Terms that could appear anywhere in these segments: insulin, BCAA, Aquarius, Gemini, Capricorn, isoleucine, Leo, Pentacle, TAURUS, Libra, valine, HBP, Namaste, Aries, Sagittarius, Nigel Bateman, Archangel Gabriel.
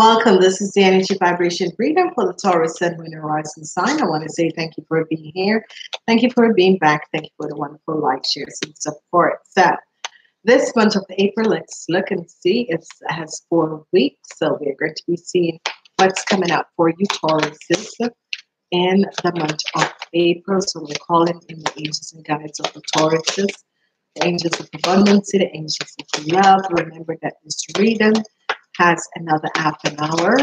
Welcome. This is the energy vibration reading for the Taurus Sun, Moon, and Rising sign. I want to say thank you for being here. Thank you for being back. Thank you for the wonderful like, shares, and support. So, this month of April, let's look and see. It has 4 weeks, so we're going to be seeing what's coming up for you, Taurus, in the month of April. So we're calling in the angels and guides of the Tauruses, the angels of abundance, the angels of love. Remember that this reading has another half an hour,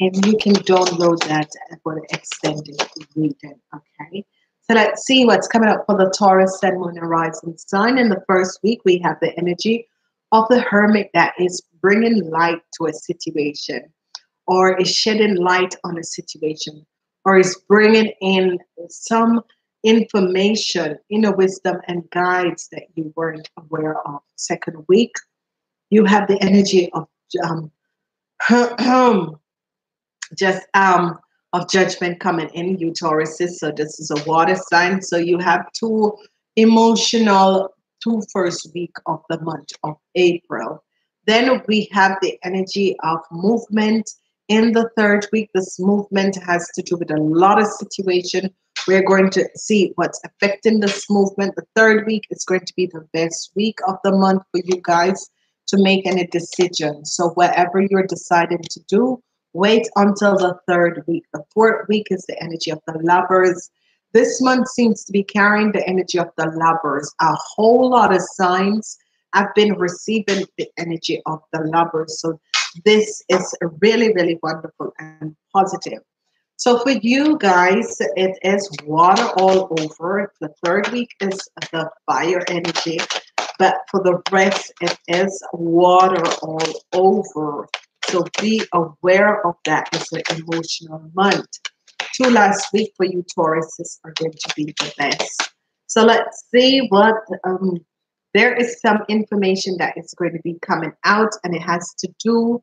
and you can download that for the extended reading. Okay, so let's see what's coming up for the Taurus Sun, Moon, and Rising sign. In the first week, we have the energy of the Hermit that is bringing light to a situation, or is shedding light on a situation, or is bringing in some information, inner wisdom, and guides that you weren't aware of. Second week, you have the energy of judgment coming in, you Tauruses. So this is a water sign. So you have two emotional, two first week of the month of April. Then we have the energy of movement in the third week. This movement has to do with a lot of situation. We're going to see what's affecting this movement. The third week is going to be the best week of the month for you guys to make any decision. So whatever you're deciding to do, wait until the third week. The fourth week is the energy of the Lovers. This month seems to be carrying the energy of the Lovers. A whole lot of signs have been receiving the energy of the Lovers. So this is really, really wonderful and positive. So for you guys, it is water all over. The third week is the fire energy, but for the rest, it is water all over. So be aware of that. It's an emotional month. Two last week for you Tauruses are going to be the best. So let's see what, there is some information that is going to be coming out, and it has to do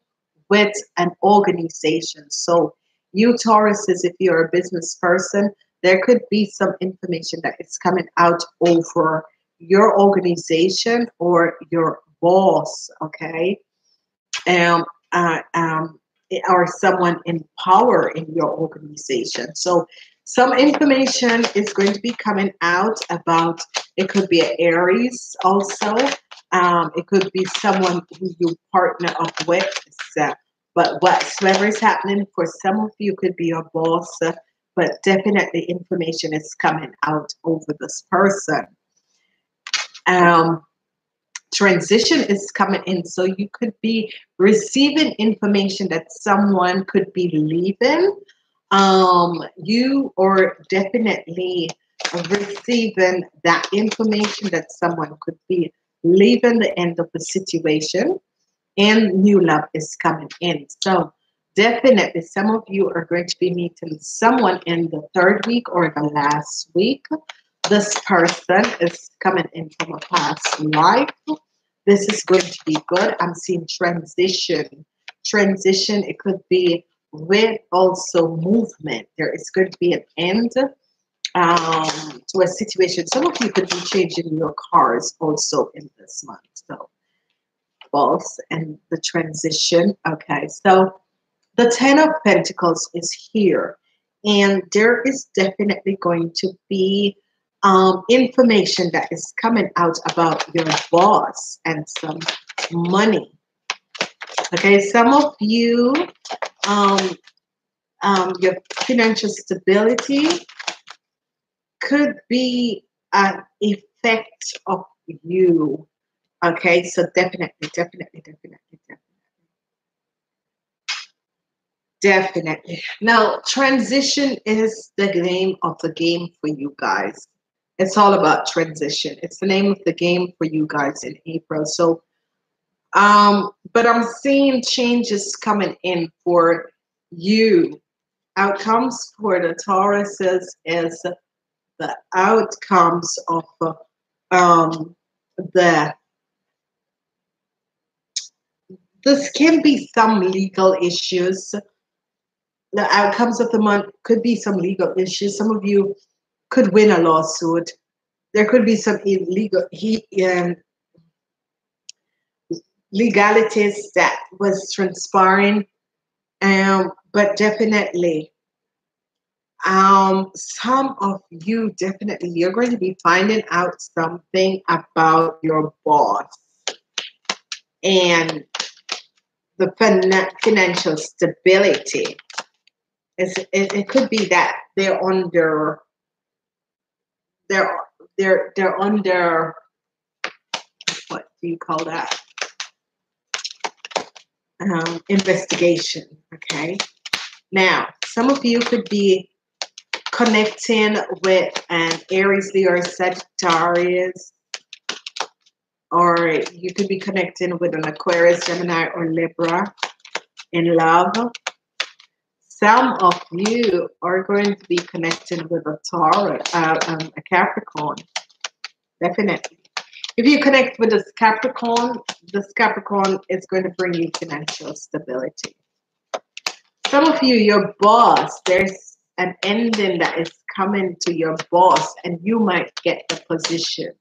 with an organization. So you Tauruses, if you're a business person, there could be some information that is coming out over your organization or your boss, okay, or someone in power in your organization. So some information is going to be coming out about, it could be an Aries also. It could be someone who you partner up with. But whatsoever is happening for some of you, could be your boss. But definitely information is coming out over this person. Transition is coming in. So you could be receiving information that someone could be leaving. You are definitely receiving that information that someone could be leaving the end of the situation, and new love is coming in. So definitely some of you are going to be meeting someone in the third week or the last week. This person is coming in from a past life. This is going to be good. I'm seeing transition. Transition, it could be with also movement. There is going to be an end to a situation. Some of you could be changing your cars also in this month. So false and the transition. Okay, so the 10 of Pentacles is here, and there is definitely going to be information that is coming out about your boss and some money. Okay, some of you, your financial stability could be an effect of you. Okay, so definitely. Now, transition is the name of the game for you guys. It's all about transition. It's the name of the game for you guys in April. So, but I'm seeing changes coming in for you. Outcomes for the Tauruses is the outcomes of this can be some legal issues. The outcomes of the month could be some legal issues. Some of you could win a lawsuit. There could be some illegal legalities that was transpiring But definitely, some of you, definitely, you're going to be finding out something about your boss and the financial stability. It could be that they're under, what do you call that? Investigation. Okay. Now, some of you could be connecting with an Aries, Leo, or Sagittarius, or you could be connecting with an Aquarius, Gemini, or Libra in love. Some of you are going to be connecting with a Taurus, a Capricorn, definitely. If you connect with this Capricorn is going to bring you financial stability. Some of you, your boss, there's an ending that is coming to your boss, and you might get the position.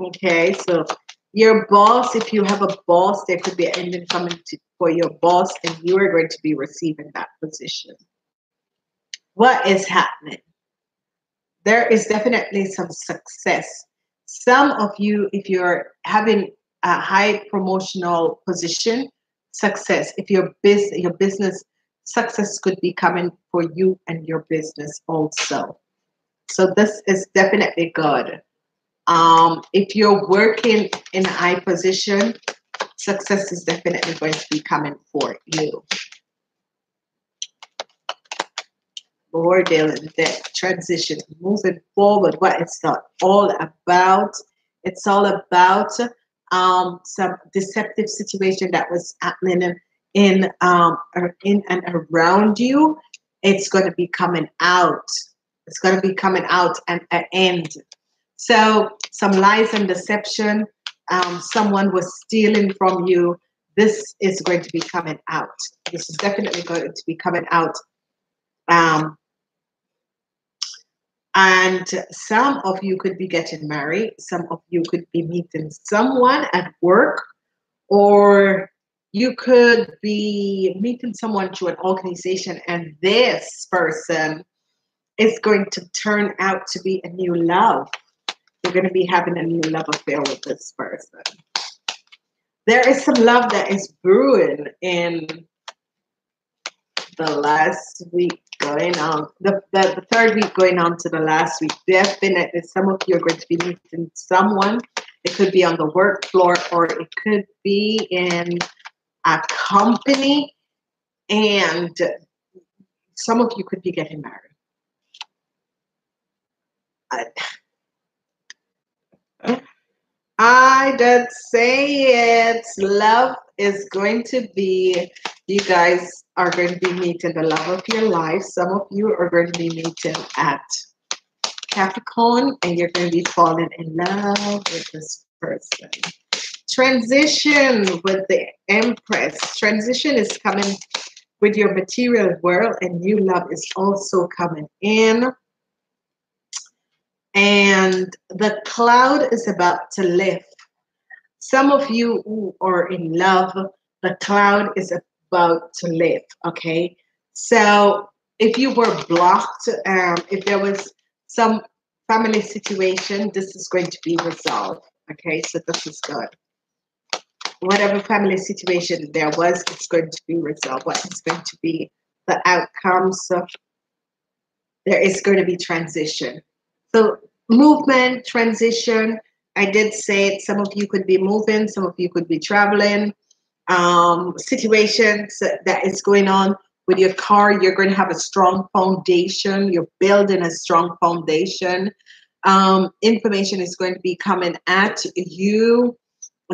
Okay, so your boss, if you have a boss, there could be an ending coming for your boss, and you are going to be receiving that position. What is happening? There is definitely some success. Some of you, if you're having a high promotional position, success. If your business, success could be coming for you and your business also. So this is definitely good. If you're working in a high position, success is definitely going to be coming for you. We're dealing with that transition, moving forward. What it's all about? It's all about some deceptive situation that was happening in and around you. It's going to be coming out. It's going to be coming out and an end. So some lies and deception. Someone was stealing from you. This is going to be coming out. This is definitely going to be coming out. And some of you could be getting married. Some of you could be meeting someone at work, or you could be meeting someone through an organization, and this person is going to turn out to be a new love. You're going to be having a new love affair with this person. There is some love that is brewing in the last week going on, the third week going on to the last week. Definitely some of you are going to be meeting someone. It could be on the work floor, or it could be in a company, and some of you could be getting married. I did say it. Love is going to be, you guys are going to be meeting the love of your life. Some of you are going to be meeting at Capricorn, and you're going to be falling in love with this person. Transition with the Empress. Transition is coming with your material world, and new love is also coming in. And the cloud is about to lift. Some of you who are in love, the cloud is about to lift. Okay, so if you were blocked, if there was some family situation, this is going to be resolved. Okay, so this is good. Whatever family situation there was, it's going to be resolved. What is going to be the outcomes? So there is going to be transition. So movement, transition, I did say it. Some of you could be moving, some of you could be traveling. Situations that is going on with your car, you're going to have a strong foundation. You're building a strong foundation. Information is going to be coming at you.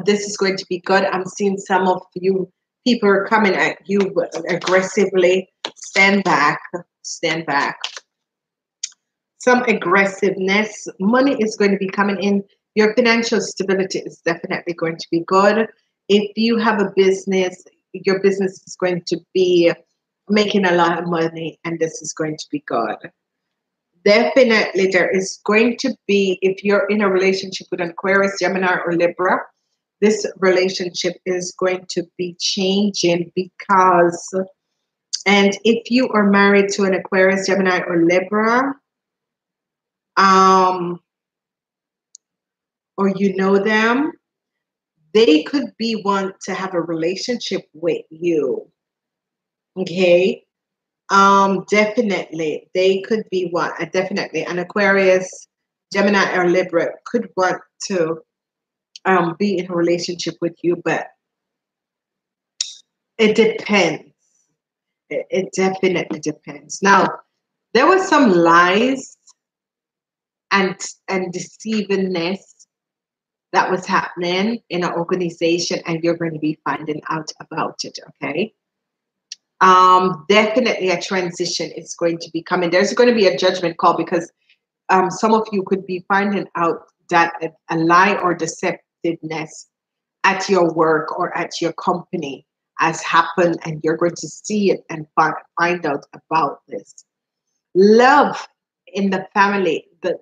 This is going to be good. I'm seeing some of you people are coming at you aggressively. Stand back, stand back. Some aggressiveness. Money is going to be coming in. Your financial stability is definitely going to be good. If you have a business, your business is going to be making a lot of money, and this is going to be good. Definitely there is going to be, if you're in a relationship with an Aquarius, Gemini, or Libra, this relationship is going to be changing because And if you are married to an Aquarius, Gemini, or Libra, or you know them, they could be one to have a relationship with you. Okay. Definitely. They could be one. Definitely. An Aquarius, Gemini, or Libra could want to be in a relationship with you, but it depends. It definitely depends. Now, there was some lies and deceivingness that was happening in an organization, and you're going to be finding out about it, okay? Definitely a transition is going to be coming. There's going to be a judgment call, because some of you could be finding out that a lie or deceptiveness at your work or at your company has happened, and you're going to see it and find out about this. Love in the family, the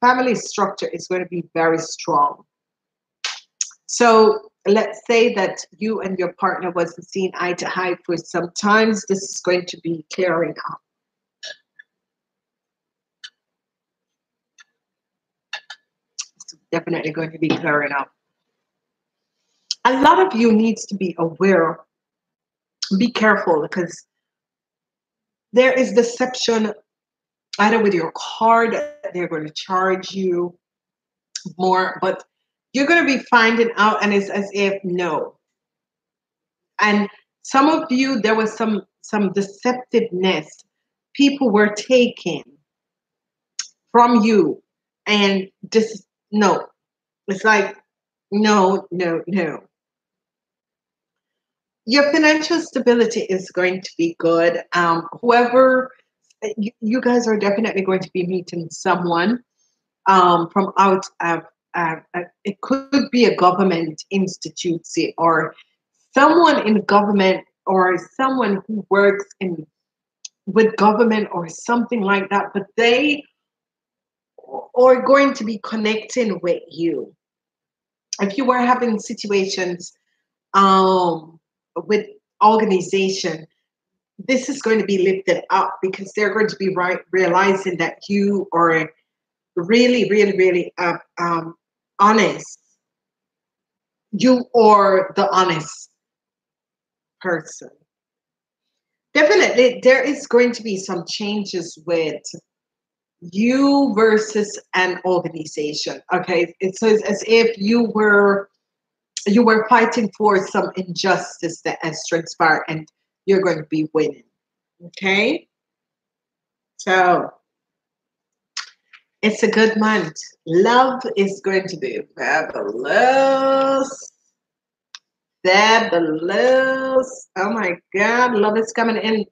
family structure is going to be very strong. So let's say that you and your partner wasn't seen eye to eye for some time. This is going to be clearing up. It's definitely going to be clearing up. A lot of you needs to be aware, be careful, because there is deception either with your card, they're going to charge you more, but you're going to be finding out, and it's as if no. And some of you, there was some deceptiveness people were taking from you, and just no. It's like no, no, no. Your financial stability is going to be good. Whoever, you guys are definitely going to be meeting someone from out of, it could be a government institute or someone in government or someone who works in with government or something like that, but they are going to be connecting with you. If you were having situations with organization, this is going to be lifted up, because they're going to be realizing that you are really, really, really honest. You are the honest person. Definitely, there is going to be some changes with you versus an organization. Okay, it's as if you were fighting for some injustice that has transpired, and you're going to be winning. Okay, so it's a good month. Love is going to be fabulous, fabulous. Oh my God, love is coming in.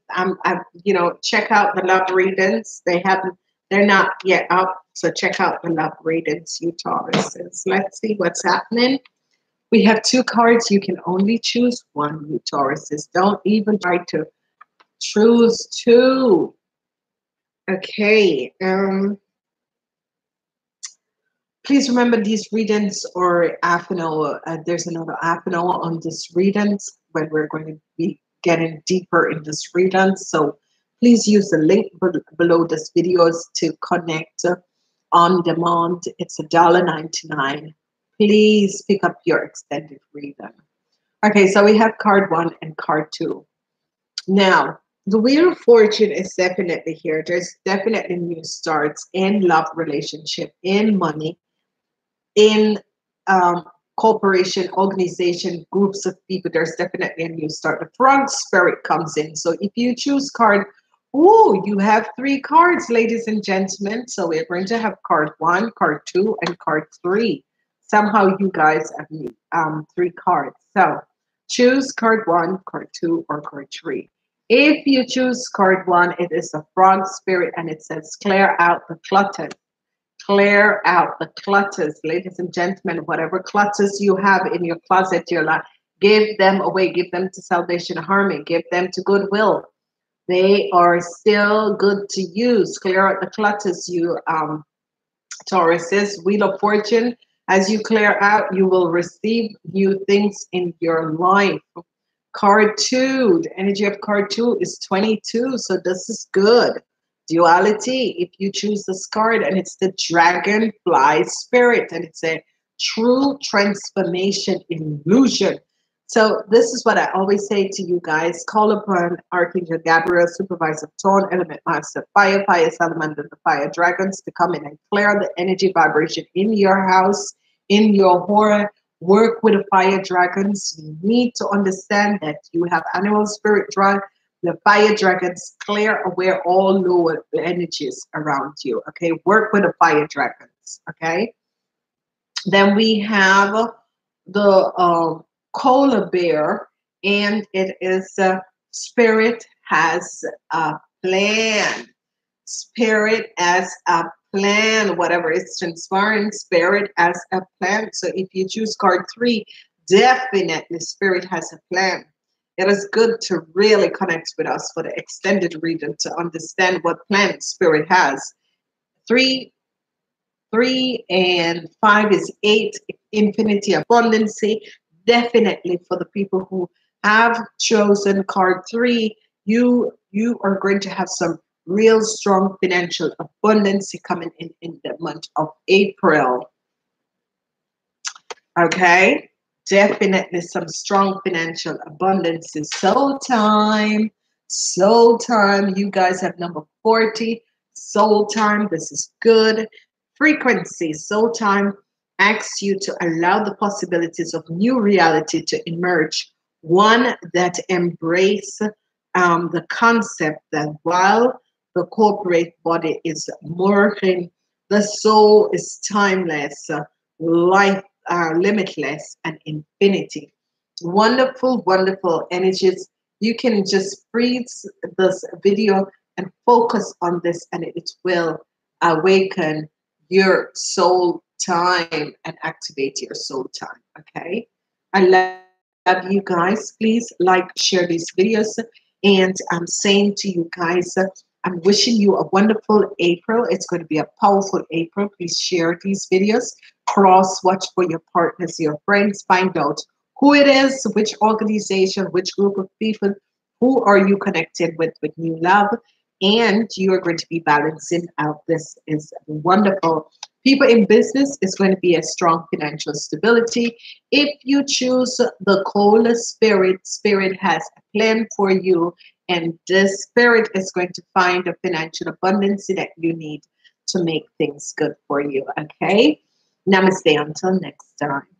You know, check out the love readings. They're not yet up, so check out the love readings, you Tauruses. Let's see what's happening. We have two cards. You can only choose one, you Tauruses. Don't even try to choose two. Okay. Please remember these readings are half an hour. There's another half an hour on this readings when we're going to be getting deeper in this readings. So please use the link below this videos to connect on demand. It's $1.99. Please pick up your extended reading. Okay, so we have card one and card two. Now, the Wheel of Fortune is definitely here. There's definitely new starts in love, relationship, in money, in corporation, organization, groups of people. There's definitely a new start. The Frog Spirit comes in. So if you choose card, ooh, you have three cards, ladies and gentlemen. So we're going to have card one, card two, and card three. Somehow you guys have three cards. So choose card one, card two, or card three. If you choose card one, it is the Frog Spirit, and it says clear out the clutter. Clear out the clutters, ladies and gentlemen. Whatever clutters you have in your closet, your life, give them away. Give them to Salvation Army. Give them to Goodwill. They are still good to use. Clear out the clutters, you Tauruses. Wheel of Fortune. As you clear out, you will receive new things in your life. Card 2, the energy of card 2 is 22, so this is good. Duality, if you choose this card, and it's the dragonfly spirit, and it's a true transformation illusion. So this is what I always say to you guys. Call upon Archangel Gabriel, Supervisor of Dawn, Element Master Fire, Fire Salamander, the Fire Dragons to come in and clear the energy vibration in your house, in your aura. Work with the Fire Dragons. You need to understand that you have Animal Spirit Drive. The Fire Dragons clear away all lower energies around you, okay? Work with the Fire Dragons, okay? Then we have the Koala Bear, and it is Spirit has a plan. Spirit has a plan. Whatever is transpiring, Spirit has a plan. So if you choose card 3, definitely Spirit has a plan. It is good to really connect with us for the extended reading to understand what plan Spirit has. 3 and 5 is 8, infinity, abundancy. Definitely for the people who have chosen card 3, you are going to have some real strong financial abundance coming in the month of April. Okay. Definitely some strong financial abundance. Is soul time. Soul time. You guys have number 40. Soul time. This is good. Frequency. Soul time asks you to allow the possibilities of new reality to emerge. One that embrace the concept that while the corporate body is morphing, the soul is timeless, life are limitless and infinity. Wonderful, wonderful energies. You can just freeze this video and focus on this, and it will awaken your soul time and activate your soul time. Okay, I love you guys. Please like, share these videos, and I'm saying to you guys, I'm wishing you a wonderful April. It's going to be a powerful April. Please share these videos. Cross-watch for your partners, your friends. Find out who it is, which organization, which group of people, who are you connected with new love. And you are going to be balancing out. This is wonderful. People in business, is going to be a strong financial stability. If you choose the Koala Spirit, Spirit has a plan for you. And this Spirit is going to find a financial abundance that you need to make things good for you. Okay? Namaste until next time.